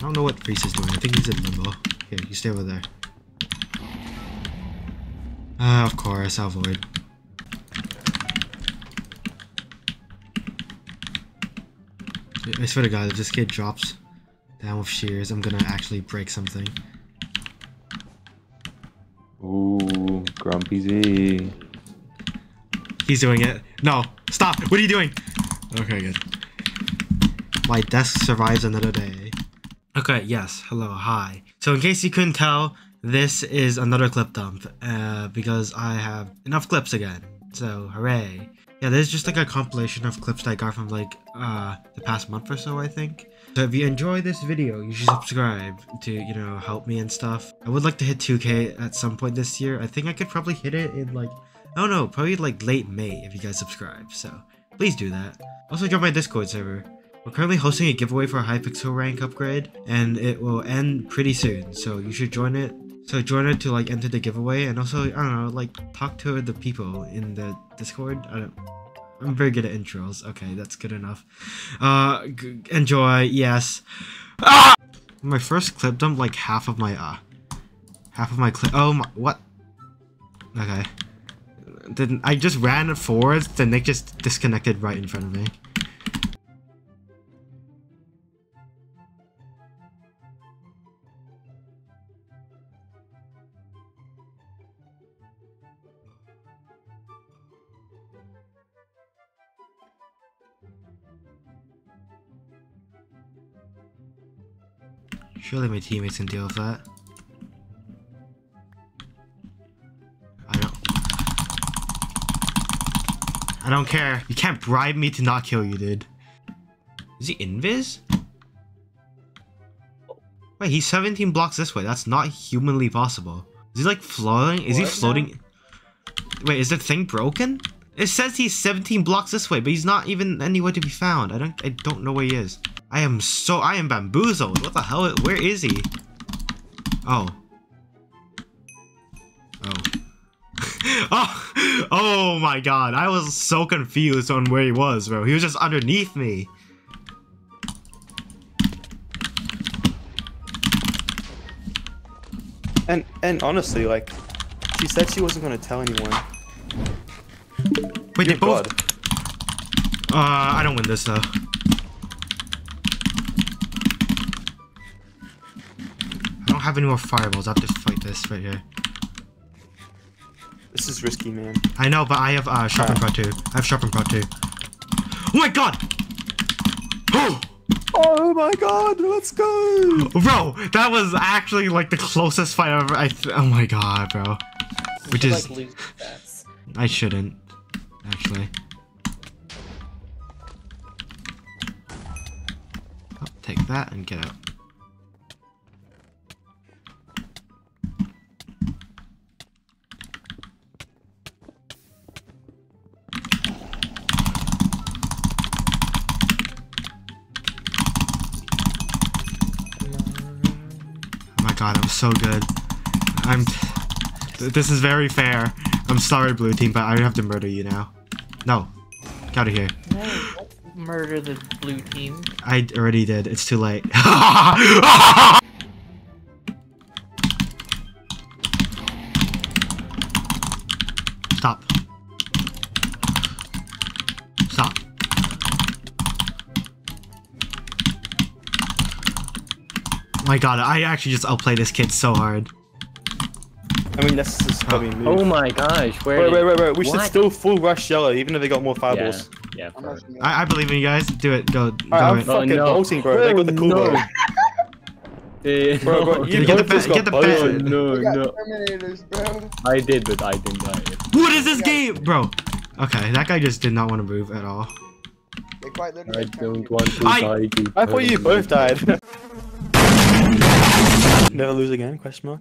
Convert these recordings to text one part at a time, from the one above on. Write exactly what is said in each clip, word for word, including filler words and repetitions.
I don't know what Priest is doing. I think he's in limbo. Here, you stay over there. Ah, uh, of course, I'll void. I swear to God, if this kid drops down with shears, I'm gonna actually break something. Ooh, Grumpy Z. He's doing it. No, stop! What are you doing? Okay, good. My desk survives another day. Okay, yes. Hello, hi. So in case you couldn't tell, this is another clip dump, uh, because I have enough clips again. So, hooray. Yeah, this is just like a compilation of clips that I got from like uh, the past month or so, I think. So if you enjoy this video, you should subscribe to, you know, help me and stuff. I would like to hit two K at some point this year. I think I could probably hit it in like, I don't know, probably like late May if you guys subscribe. So please do that. Also join my Discord server. We're currently hosting a giveaway for a Hypixel rank upgrade, and it will end pretty soon, so you should join it. So join it to like enter the giveaway, and also, I don't know, like talk to the people in the Discord. I don't, I'm very good at intros. Okay, that's good enough. Uh, g enjoy, yes. Ah! My first clip dump, like half of my, uh, half of my clip, oh my, what? Okay. Didn't, I just ran forwards, then they just disconnected right in front of me. Surely my teammates can deal with that. I don't... I don't care. You can't bribe me to not kill you, dude. Is he invis? Wait, he's seventeen blocks this way. That's not humanly possible. Is he like floating? Is what? he floating? Wait, is the thing broken? It says he's seventeen blocks this way, but he's not even anywhere to be found. I don't... I don't know where he is. I am so- I am bamboozled! What the hell- where is he? Oh. Oh. oh! Oh my god, I was so confused on where he was, bro. He was just underneath me. And- and honestly, like, she said she wasn't gonna tell anyone. Wait, Dear they both- god. Uh, I don't win this, though. I don't have any more fireballs. I have to fight this right here. This is risky, man. I know, but I have uh, sharpened oh. prod too. I have sharpened prod too. Oh my god! Oh! Oh my god! Let's go, bro. That was actually like the closest fight ever. I th oh my god, bro. You Which should, is like, lose bets. I shouldn't actually. I'll take that and get out. God, I'm so good. I'm. This is very fair. I'm sorry, blue team, but I have to murder you now. No, get out of here. No, don't murder the blue team. I already did. It's too late. Stop. Stop. Oh my god, I actually just outplay this kid so hard. I mean, that's just how we move. Oh my gosh, where Wait, wait, wait, wait. We what? should still full rush yellow, even if they got more fireballs. Yeah, yeah I, I believe in you guys. Do it, go. Right, I'm it. fucking bolting, oh, no. bro. They got the cool no. bro. Hey, bro, bro, you get the best. Get the best. Oh, no, no. I did, but I didn't die. What is this game? Bro. Okay, that guy just did not want to move at all. Quite I don't want to I... die. Dude. I thought you both died. Never lose again? Question mark.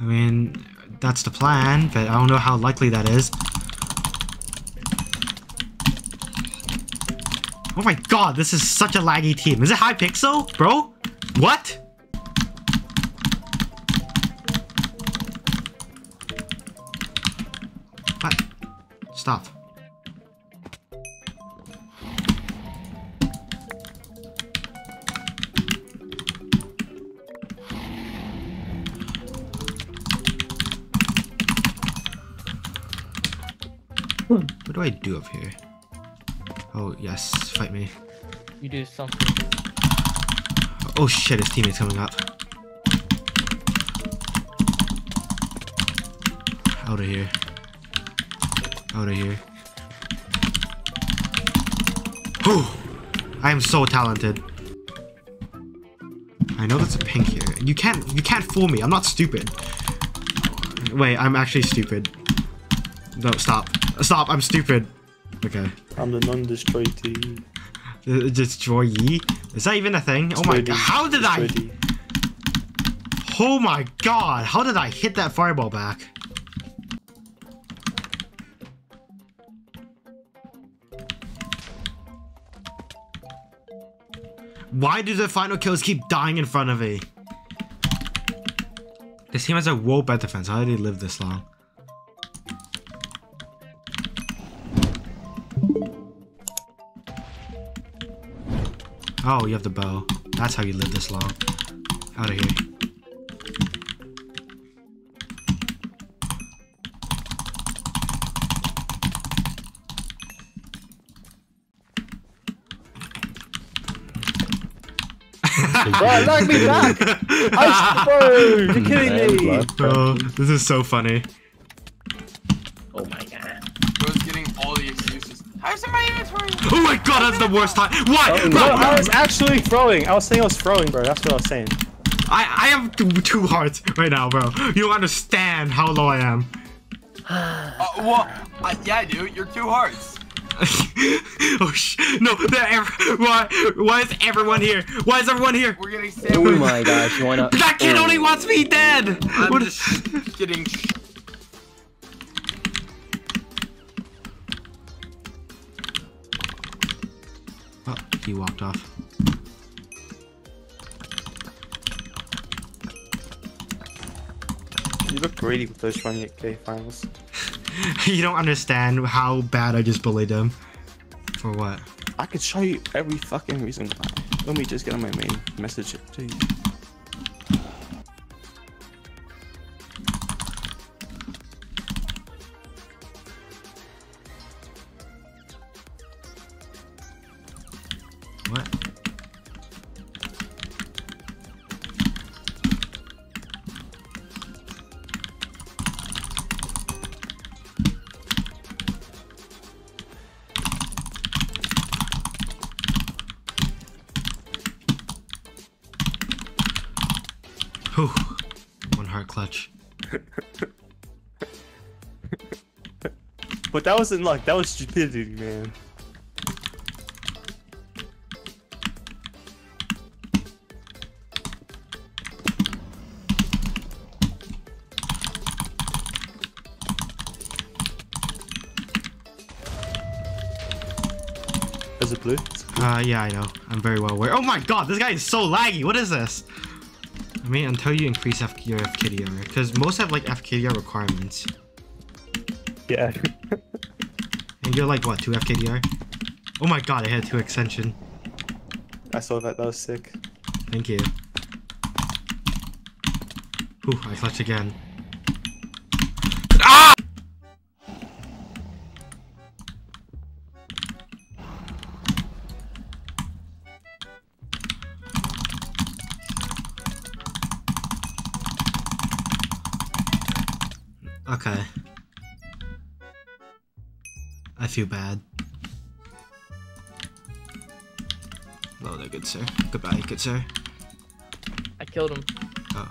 I mean, that's the plan, but I don't know how likely that is. Oh my god, this is such a laggy team. Is it Hypixel, bro? What? What? Stop. do I do up here? Oh yes, fight me. You do something. Oh shit, his teammate's coming up. Out of here. Out of here. Oh, I am so talented. I know that's a pink here. You can't, you can't fool me. I'm not stupid. Wait, I'm actually stupid. No, stop. Stop, I'm stupid. Okay. I'm the non-destroy team. Destroy ye? Is that even a thing? Destroy oh my god. How did I... Thee. Oh my god. How did I hit that fireball back? Why do the final kills keep dying in front of me? This team has a woe bad defense. How did they live this long? Oh, you have the bow. That's how you live this long. Out of here. Right, like me back! I suppose! You're kidding me! Oh, this is so funny. Oh my god. Bro's getting all the excuses. How's in my inventory? Oh my god, that's the worst time! What? Oh, bro, no, bro. I was actually throwing. I was saying I was throwing, bro. That's what I was saying. I, I have two, two hearts right now, bro. You don't understand how low I am. uh, well, uh, yeah, dude. You're two hearts. Oh sh! No, why? Why is everyone here? Why is everyone here? We're getting sandwiched. Oh my gosh! Why not? That kid only wants me dead. I'm what? Just kidding. Oh, he walked off. You look greedy with those twenty-eight K finals. You don't understand how bad I just bullied him. For what? I could show you every fucking reason why. Let me just get on my main message to you. What? Whew. One heart clutch. But that wasn't luck, that was stupidity, man. Is it blue? It's blue. Uh, yeah, I know. I'm very well aware. Oh my god, this guy is so laggy. What is this? I mean, until you increase F your F K D R, because most have like F K D R requirements. Yeah. And you're like, what, two F K D R? Oh my god, I had two extension. I saw that, that was sick. Thank you. Ooh, I clutched again. Ah! Okay. I feel bad. Oh, no, good sir. Goodbye, good sir. I killed him. Oh.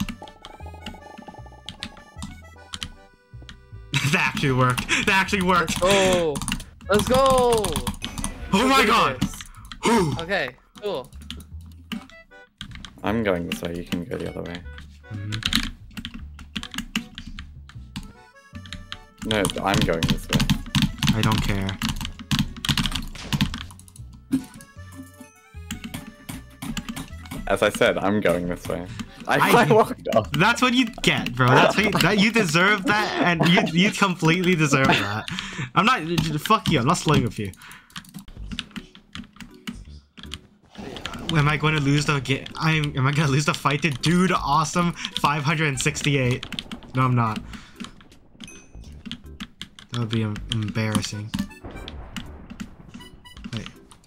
That actually worked. That actually worked. Oh, let's go. Let's go. Oh my god. Okay, cool. I'm going this way. You can go the other way. Mm-hmm. No, I'm going this way. I don't care. As I said, I'm going this way. I, I walked off. That's what you get, bro. That's what you, that, you deserve that, and you you completely deserve that. I'm not. Fuck you. I'm not slowing with you. Am I going to lose the game? I'm. Am I going to lose the fight to Dude Awesome five hundred sixty-eight? No, I'm not. That would be embarrassing.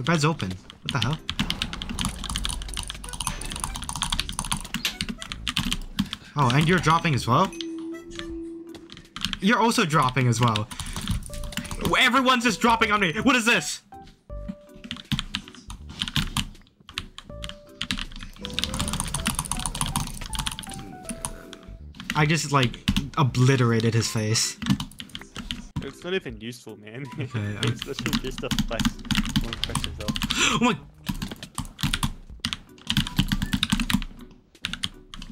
The bed's open. What the hell? Oh, and you're dropping as well? You're also dropping as well. Everyone's just dropping on me. What is this? I just, like, obliterated his face. It's not even useful, man. Okay, it's literally just a flex. One question, though. Oh my...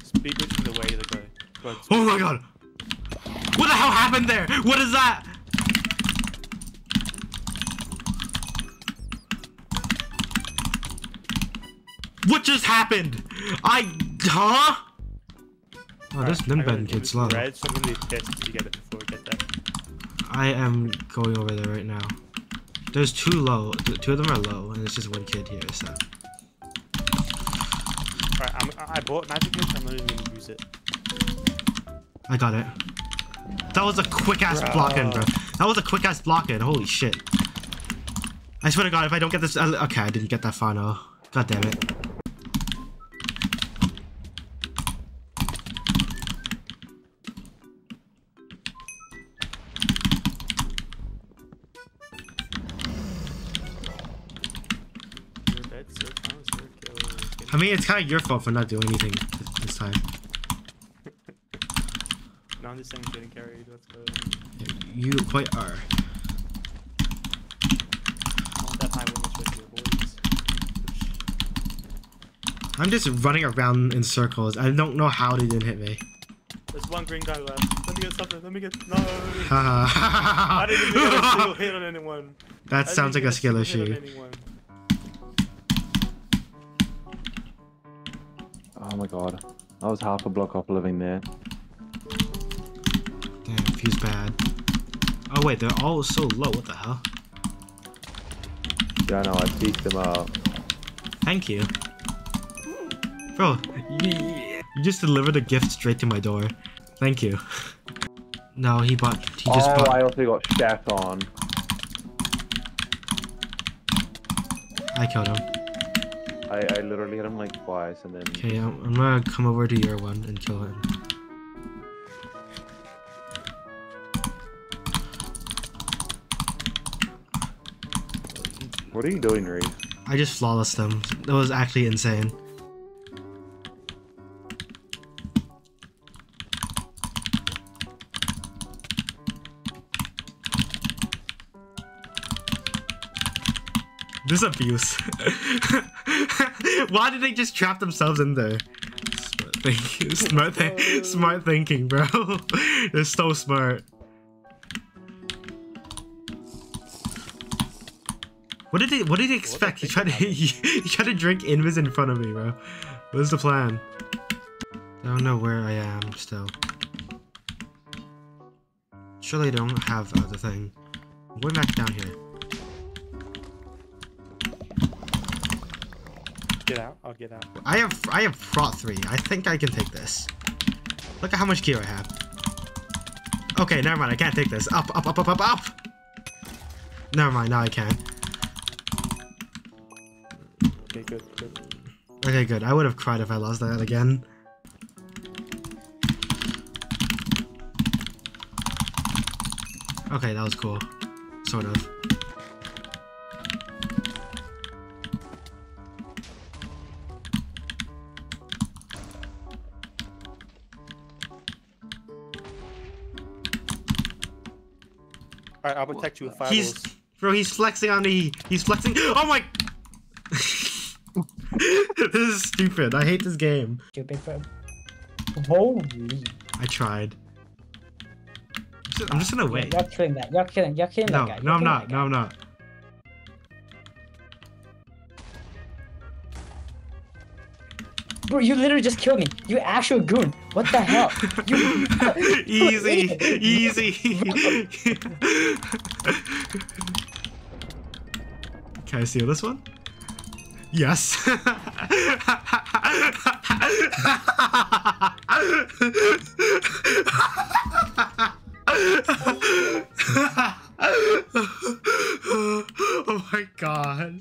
Speed glitch in the way to the guy. Oh my god! What the hell happened there? What is that? What just happened? I... Huh? Oh, this Limben kid's slow. I am going over there right now. There's two low. Two of them are low, and there's just one kid here, so. Alright, I'm, I bought magic kits, I'm not even gonna use it. I got it. That was a quick ass block in, bro. That was a quick ass block in, holy shit. I swear to god, if I don't get this. I, okay, I didn't get that far now. God damn it. I mean, it's kind of your fault for not doing anything this time. No, I'm just saying I'm getting carried. Let's go. You quite are. I'm just running around in circles. I don't know how they didn't hit me. There's one green guy left. Let me get something. Let me get. No. I didn't even get a single hit on anyone. That sounds like a skill issue. Oh my god. I was half a block off living there. Damn, fuse bad. Oh wait, they're all so low, what the hell? Yeah, no, I beat them up. Thank you. Bro, you just delivered a gift straight to my door. Thank you. No, he bought- he just oh, bought- Oh, I also got Chef on. I killed him. I, I literally hit him like twice and then... Okay, I'm, I'm gonna come over to your one and kill him. What are you doing, Reed? I just flawlessed them. That was actually insane. This is abuse. Why did they just trap themselves in there? Smart thinking, smart, thi smart thinking, bro. They're so smart. What did he? What did he expect? He tried to he, he tried to drink invis in front of me, bro. What's the plan? I don't know where I am still. Surely I don't have uh, the thing. I'm going back down here. Get out, I'll get out. I have I have prot three. I think I can take this. Look at how much gear I have. Okay, never mind, I can't take this. Up, up, up, up, up, up! Never mind, now I can. Okay, good, good. Okay, good. I would have cried if I lost that again. Okay, that was cool. Sort of. Alright, I'll protect you with five he's, balls. Bro, he's flexing on me. He's flexing. Oh my. This is stupid. I hate this game. Holy. I tried. I'm just gonna wait. You're killing that. You're killing, you're killing no, that guy. You're no, I'm not. No, I'm not. Bro, you literally just killed me. You actual goon. What the hell? You... easy, easy. Can I steal this one? Yes. Oh my god.